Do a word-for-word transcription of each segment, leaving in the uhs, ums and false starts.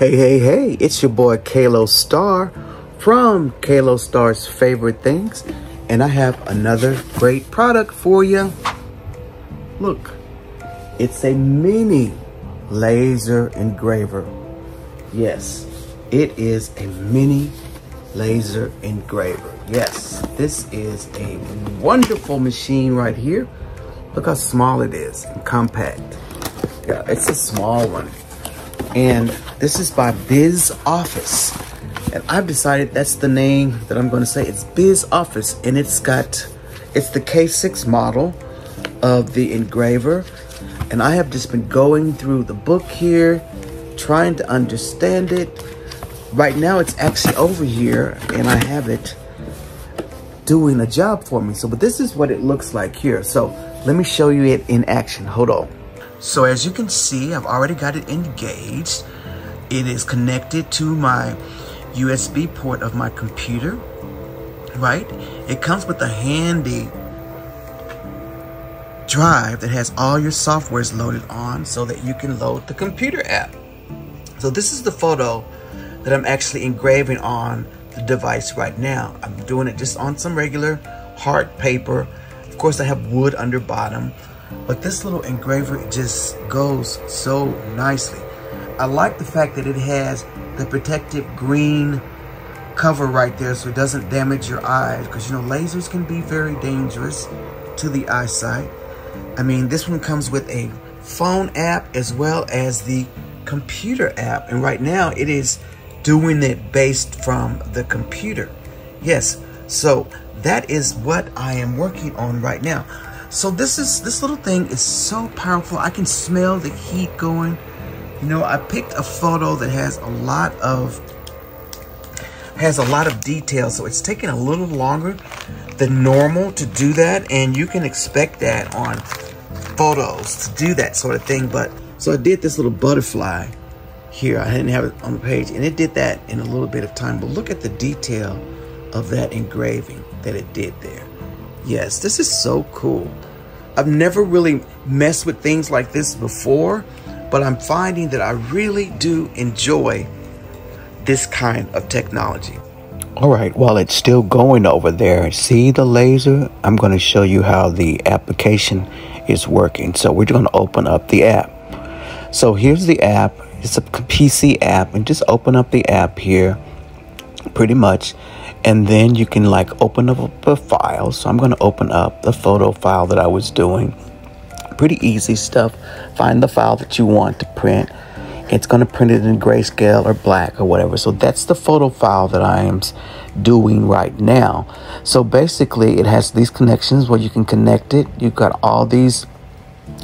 Hey, hey, hey, it's your boy Calostar from Calostar's Favorite Things, and I have another great product for you. Look, it's a mini laser engraver. Yes, it is a mini laser engraver. Yes, this is a wonderful machine right here. Look how small it is and compact. Yeah, it's a small one. And this is by Bisofice, and I've decided that's the name that I'm going to say. It's Bisofice, and it's got, it's the K six model of the engraver. And I have just been going through the book here, trying to understand it. Right now, it's actually over here, and I have it doing a job for me. So, but this is what it looks like here. So, let me show you it in action. Hold on. So as you can see, I've already got it engaged. It is connected to my U S B port of my computer, right? It comes with a handy drive that has all your softwares loaded on so that you can load the computer app. So this is the photo that I'm actually engraving on the device right now. I'm doing it just on some regular hard paper. Of course, I have wood under bottom. But this little engraver just goes so nicely. I like the fact that it has the protective green cover right there so it doesn't damage your eyes, because you know lasers can be very dangerous to the eyesight. I mean, this one comes with a phone app as well as the computer app, and right now it is doing it based from the computer. Yes, so that is what I am working on right now. So this is this little thing is so powerful. I can smell the heat going. You know, I picked a photo that has a lot of has a lot of detail, so it's taking a little longer than normal to do that, and you can expect that on photos to do that sort of thing. But so I did this little butterfly here. I didn't have it on the page, and it did that in a little bit of time. But look at the detail of that engraving that it did there. Yes, this is so cool. I've never really messed with things like this before, but I'm finding that I really do enjoy this kind of technology. All right, while it's still going over there, see the laser? I'm going to show you how the application is working. So we're going to open up the app. So here's the app. It's a P C app, and just open up the app here pretty much. And then you can like open up a file. So I'm going to open up the photo file that I was doing. Pretty easy stuff. Find the file that you want to print. It's going to print it in grayscale or black or whatever. So that's the photo file that I am doing right now. So basically it has these connections where you can connect it. You've got all these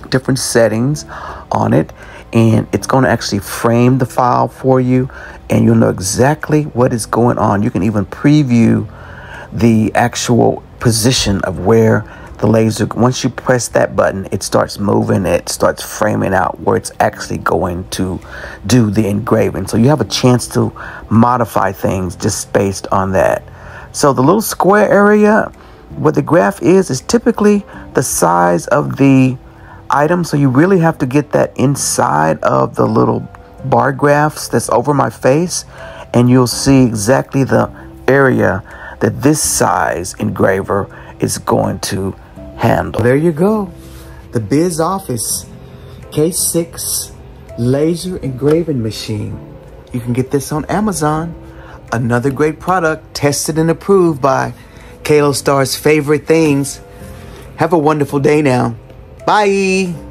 different settings on it, and it's going to actually frame the file for you, and you'll know exactly what is going on. You can even preview the actual position of where the laser, once you press that button, it starts moving, it starts framing out where it's actually going to do the engraving. So you have a chance to modify things just based on that. So the little square area where the graph is is typically the size of the item, so you really have to get that inside of the little bar graphs that's over my face, and you'll see exactly the area that this size engraver is going to handle. There you go, the Bisofice K six laser engraving machine. You can get this on Amazon. Another great product, tested and approved by Calostar's Favorite Things. Have a wonderful day now. Bye.